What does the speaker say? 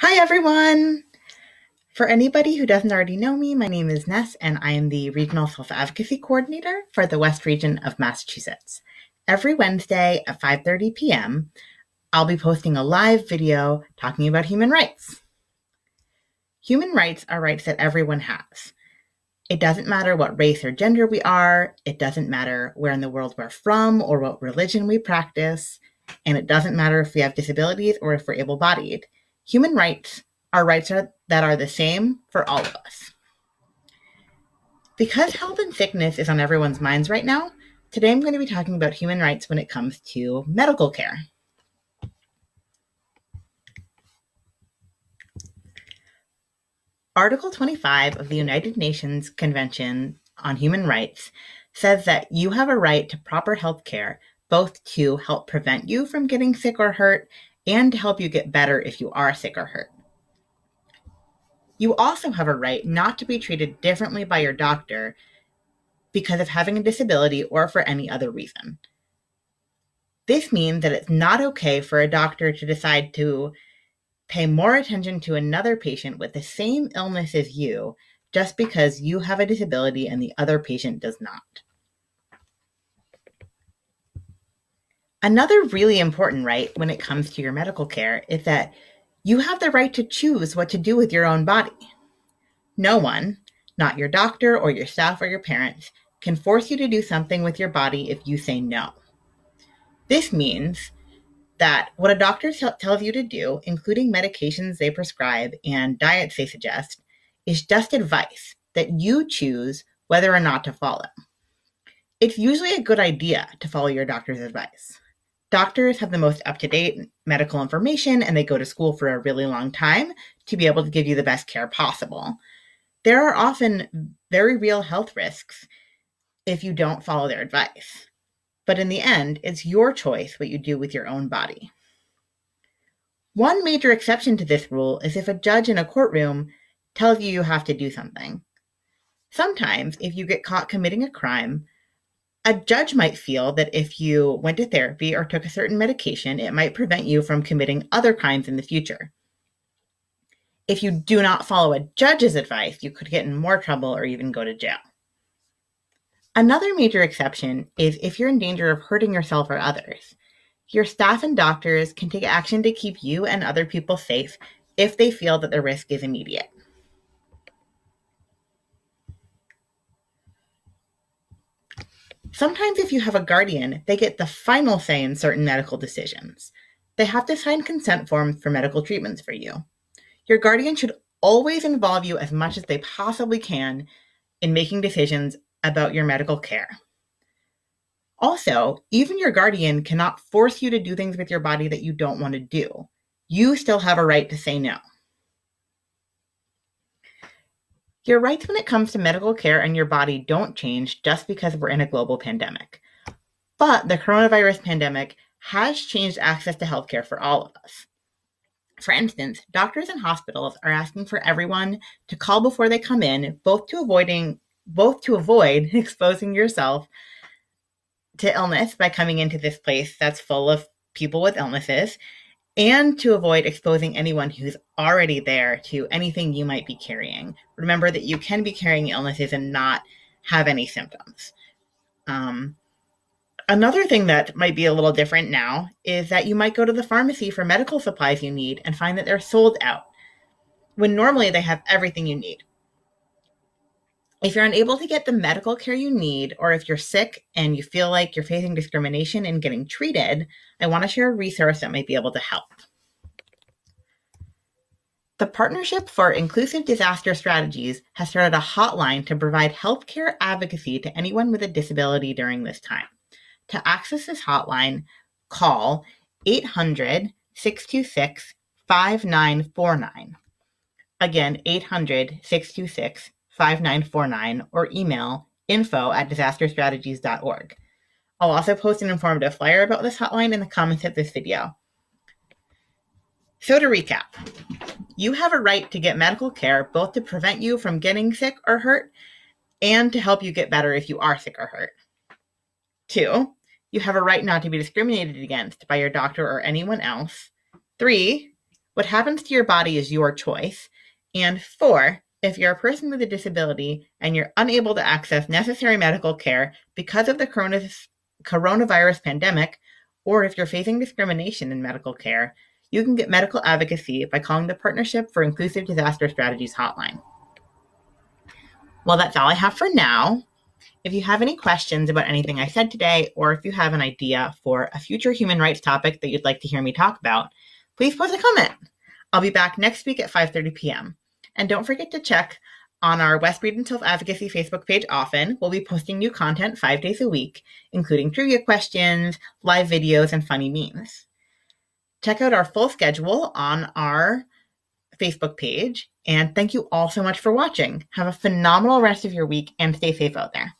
Hi everyone! For anybody who doesn't already know me, my name is Ness and I am the Regional Self Advocacy Coordinator for the West Region of Massachusetts. Every Wednesday at 5:30 p.m., I'll be posting a live video talking about human rights. Human rights are rights that everyone has. It doesn't matter what race or gender we are, it doesn't matter where in the world we're from or what religion we practice, and it doesn't matter if we have disabilities or if we're able-bodied. Human rights are rights that are the same for all of us. Because health and sickness is on everyone's minds right now, today I'm going to be talking about human rights when it comes to medical care. Article 25 of the United Nations Convention on Human Rights says that you have a right to proper health care, both to help prevent you from getting sick or hurt and to help you get better if you are sick or hurt. You also have a right not to be treated differently by your doctor because of having a disability or for any other reason. This means that it's not okay for a doctor to decide to pay more attention to another patient with the same illness as you just because you have a disability and the other patient does not. Another really important right when it comes to your medical care is that you have the right to choose what to do with your own body. No one, not your doctor or your staff or your parents, can force you to do something with your body if you say no. This means that what a doctor tells you to do, including medications they prescribe and diets they suggest, is just advice that you choose whether or not to follow. It's usually a good idea to follow your doctor's advice. Doctors have the most up-to-date medical information and they go to school for a really long time to be able to give you the best care possible. There are often very real health risks if you don't follow their advice. But in the end, it's your choice what you do with your own body. One major exception to this rule is if a judge in a courtroom tells you you have to do something. Sometimes, if you get caught committing a crime, a judge might feel that if you went to therapy or took a certain medication, it might prevent you from committing other crimes in the future. If you do not follow a judge's advice, you could get in more trouble or even go to jail. Another major exception is if you're in danger of hurting yourself or others. Your staff and doctors can take action to keep you and other people safe if they feel that the risk is immediate. Sometimes if you have a guardian, they get the final say in certain medical decisions. They have to sign consent forms for medical treatments for you. Your guardian should always involve you as much as they possibly can in making decisions about your medical care. Also, even your guardian cannot force you to do things with your body that you don't want to do. You still have a right to say no. Your rights when it comes to medical care and your body don't change just because we're in a global pandemic. But the coronavirus pandemic has changed access to healthcare for all of us. For instance, doctors and hospitals are asking for everyone to call before they come in, both to avoid exposing yourself to illness by coming into this place that's full of people with illnesses, and to avoid exposing anyone who's already there to anything you might be carrying. Remember that you can be carrying illnesses and not have any symptoms. Another thing that might be a little different now is that you might go to the pharmacy for medical supplies you need and find that they're sold out, when normally they have everything you need. If you're unable to get the medical care you need, or if you're sick and you feel like you're facing discrimination and getting treated, I want to share a resource that might be able to help. The Partnership for Inclusive Disaster Strategies has started a hotline to provide healthcare advocacy to anyone with a disability during this time. To access this hotline, call 800-626-5949. Again, 800-626-5949 or email info@disasterstrategies.org. I'll also post an informative flyer about this hotline in the comments of this video. So to recap, you have a right to get medical care both to prevent you from getting sick or hurt and to help you get better if you are sick or hurt. 2, you have a right not to be discriminated against by your doctor or anyone else. 3, What happens to your body is your choice. And 4, if you're a person with a disability and you're unable to access necessary medical care because of the coronavirus pandemic, or if you're facing discrimination in medical care, you can get medical advocacy by calling the Partnership for Inclusive Disaster Strategies hotline. Well, that's all I have for now. If you have any questions about anything I said today, or if you have an idea for a future human rights topic that you'd like to hear me talk about, please post a comment. I'll be back next week at 5:30 p.m. And don't forget to check on our West Region Self Advocacy Facebook page often. We'll be posting new content 5 days a week, including trivia questions, live videos, and funny memes. Check out our full schedule on our Facebook page. And thank you all so much for watching. Have a phenomenal rest of your week and stay safe out there.